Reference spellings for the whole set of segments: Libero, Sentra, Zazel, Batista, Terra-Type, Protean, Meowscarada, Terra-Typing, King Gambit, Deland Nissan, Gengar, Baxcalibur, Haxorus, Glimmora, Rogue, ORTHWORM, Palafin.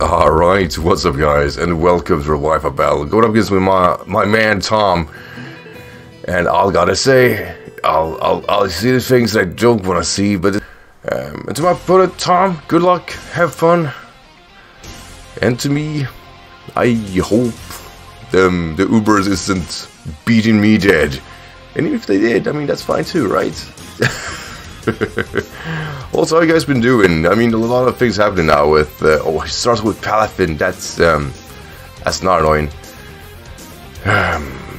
Alright, what's up guys, and welcome to Revive a Battle. Going up against my man Tom. And all I gotta say, I'll see the things that I don't wanna see, but and to my brother Tom, good luck, have fun. And to me, I hope the Ubers isn't beating me dead. And even if they did, I mean that's fine too, right? Also, how you guys been doing? I mean, a lot of things happening now with, oh, it starts with Palafin, that's not annoying.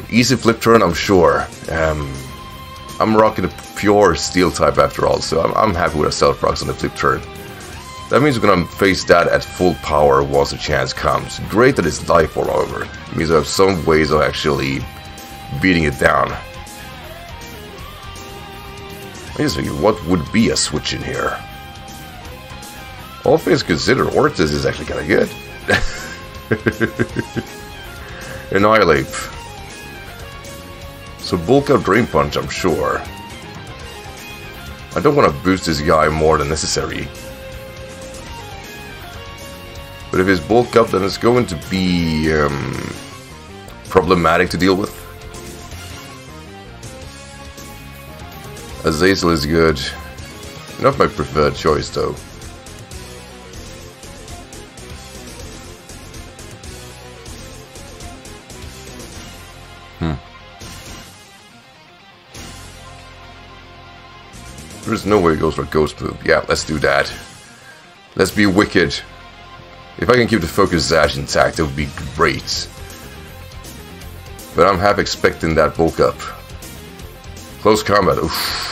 Easy flip turn, I'm sure. I'm rocking a pure steel type after all, so I'm happy with a self rocks on the flip turn. That means we're gonna face that at full power once the chance comes. Great that it's life form, however. It means I have some ways of actually beating it down. I just figured, what would be a switch in here? All things considered, Ortiz is actually kind of good. Annihilate. So bulk out Drain Punch, I'm sure. I don't want to boost this guy more than necessary. But if it's bulk up, then it's going to be problematic to deal with. Zazel is good. Not my preferred choice though. There's no way it goes for a ghost move. Yeah, let's do that. Let's be wicked. If I can keep the focus Zash intact, it would be great. But I'm half expecting that bulk up. Close combat. Oof.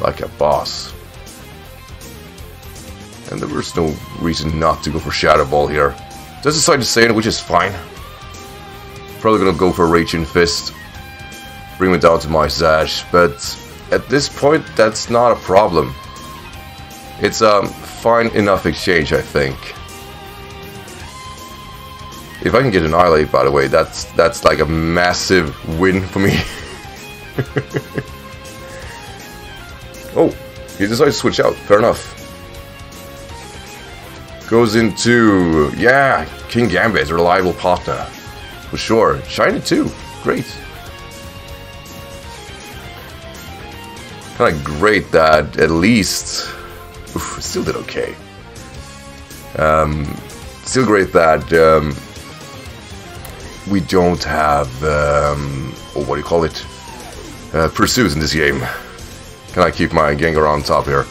Like a boss. And there was no reason not to go for Shadow Ball here. Just decided to say it, which is fine. Probably gonna go for Raging Fist. Bring it down to my Zash, but at this point that's not a problem. It's a fine enough exchange, I think. If I can get Annihilate, by the way, that's like a massive win for me. Oh, he decided to switch out, fair enough. Goes into, yeah, King Gambit, a reliable partner. For sure, shiny too, great. Kinda great that at least, oof, still did okay. Still great that we don't have, oh, what do you call it? Pursuits in this game. Can I keep my Gengar on top here?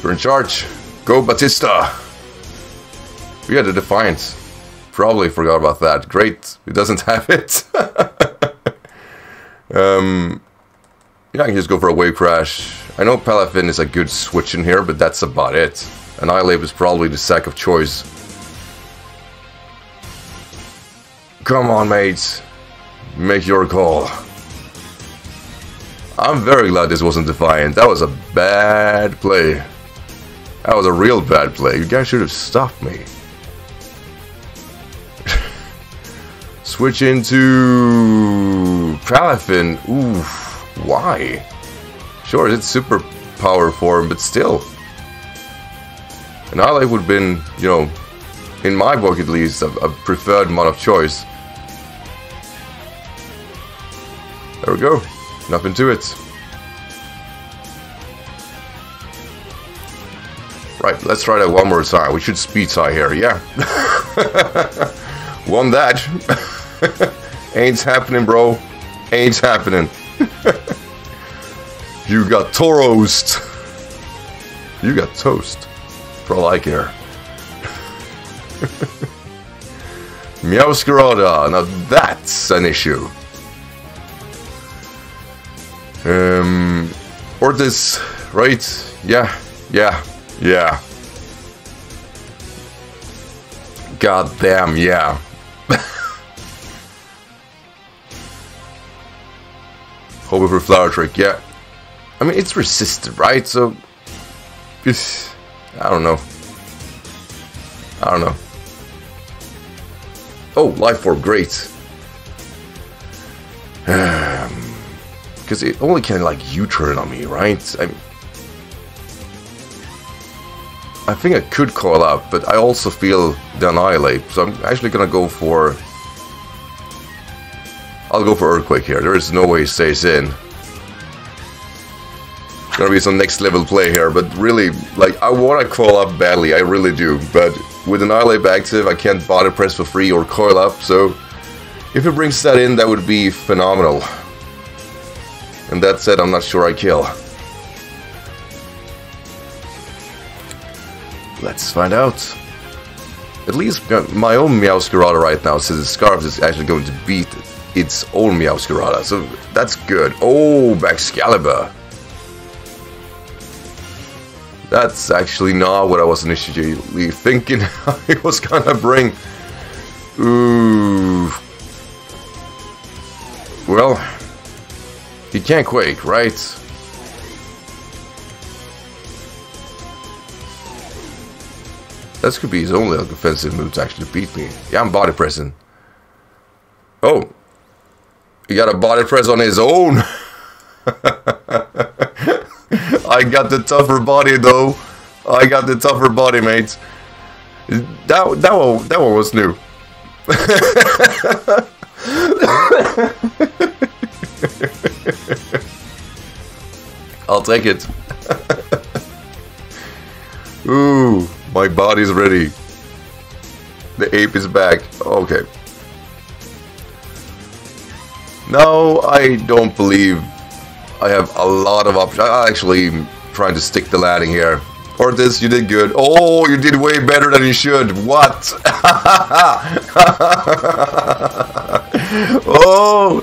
You're in charge. Go, Batista. We had a Defiant. Probably forgot about that. Great. It doesn't have it. Yeah, I can just go for a Wave Crash. I know Palafin is a good switch in here, but that's about it. Annihilate is probably the sack of choice. Come on, mates. Make your call. I'm very glad this wasn't Defiant. That was a bad play. That was a real bad play. You guys should have stopped me. Switch into Palafin. Ooh, why? Sure, it's super power form, but still. And I would have been, you know, in my book at least, a preferred mod of choice. There we go. Nothing to it. Right, let's try that one more time. We should speed tie here, yeah. Won that. Ain't happening, bro. Ain't happening. You got toast. You got toast. For all I care. Meowscarada. Now that's an issue. Ortiz, right? Yeah. God damn, yeah. Hoping for Flower Trick, yeah. I mean, it's resisted, right? So, I don't know. Oh, Life Orb, great. Because it only can like U-turn on me, right? I think I could coil up, but I also feel the Annihilate, so I'm actually gonna go for... I'll go for Earthquake here. There is no way it stays in. Gonna be some next level play here, but really, like, I wanna coil up badly, I really do, but with Annihilate active, I can't body press for free or coil up, so if it brings that in, that would be phenomenal. And that said, I'm not sure I kill. Let's find out. At least my own Meowscarada right now, since the Scarf is actually going to beat its own Meowscarada, so that's good. Oh, Baxcalibur. That's actually not what I was initially thinking it was gonna bring. Ooh. Well, he can't Quake, right? This could be his only offensive move to actually beat me. Yeah, I'm body pressing. Oh. He got a body press on his own. I got the tougher body, though. I got the tougher body, mates. That one was new. I'll take it. Ooh. My body's ready. The ape is back. Okay. No, I don't believe I have a lot of options. I'm actually trying to stick the landing here. Orthis, you did good. Oh, you did way better than you should. What? Oh.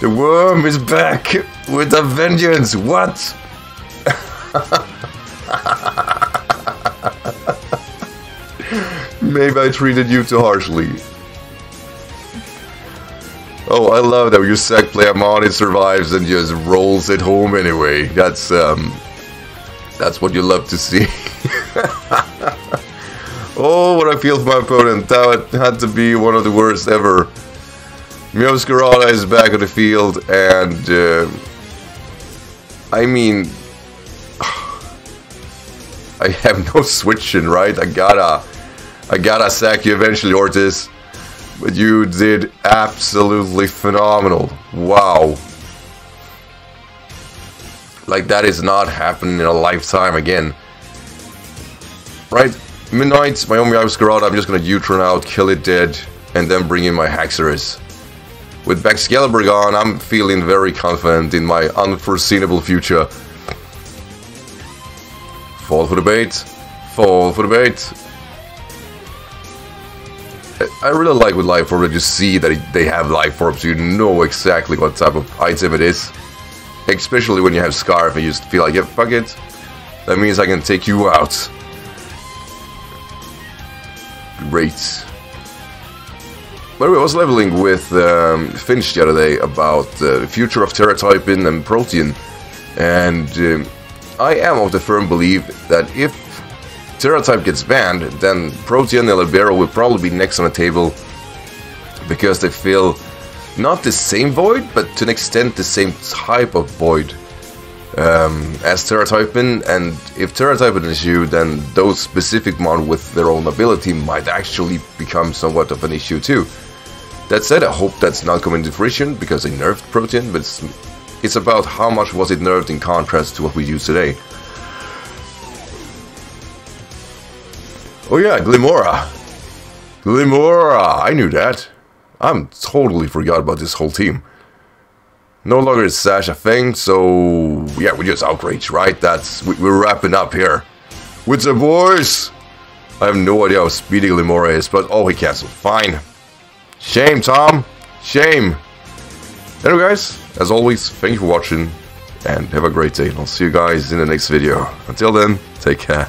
The worm is back with a vengeance. What? Maybe I treated you too harshly. Oh, I love that when you sack play a mod, it survives and just rolls it home anyway. That's what you love to see. Oh, what I feel for my opponent. That had to be one of the worst ever. Meowscarada is back on the field, and I mean, I have no switching, right? I gotta sack you eventually, Orthis. But you did absolutely phenomenal. Wow. Like, that is not happening in a lifetime again. Right? Midnight, my own Meowscarada, I'm just gonna U-turn out, kill it dead, and then bring in my Haxorus. With Baxcalibur gone, I'm feeling very confident in my unforeseeable future. Fall for the bait. Fall for the bait. I really like with Life Orb that you see that they have Life Orb, so you know exactly what type of item it is. Especially when you have Scarf and you just feel like, yeah, fuck it. That means I can take you out. Great. By the way, I was leveling with Finch the other day about the future of Terra-Typing and Protean. And... I am of the firm belief that if Terra-Type gets banned, then Protean and Libero will probably be next on the table because they fill not the same void, but to an extent the same type of void as Terra-Typing, and if Terra-Typing is you, then those specific mod with their own ability might actually become somewhat of an issue too. That said, I hope that's not coming to fruition because they nerfed Protean, but it's about how much was it nerfed in contrast to what we use today. Oh yeah, Glimmora. Glimmora! I knew that. I'm totally forgot about this whole team. No longer is Sash a thing, so yeah, we just outrage, right? We're wrapping up here. What's up, boys? I have no idea how speedy Glimmora is, but oh, he canceled. Fine. Shame, Tom. Shame. Anyway, guys, as always, thank you for watching and have a great day. I'll see you guys in the next video. Until then, take care.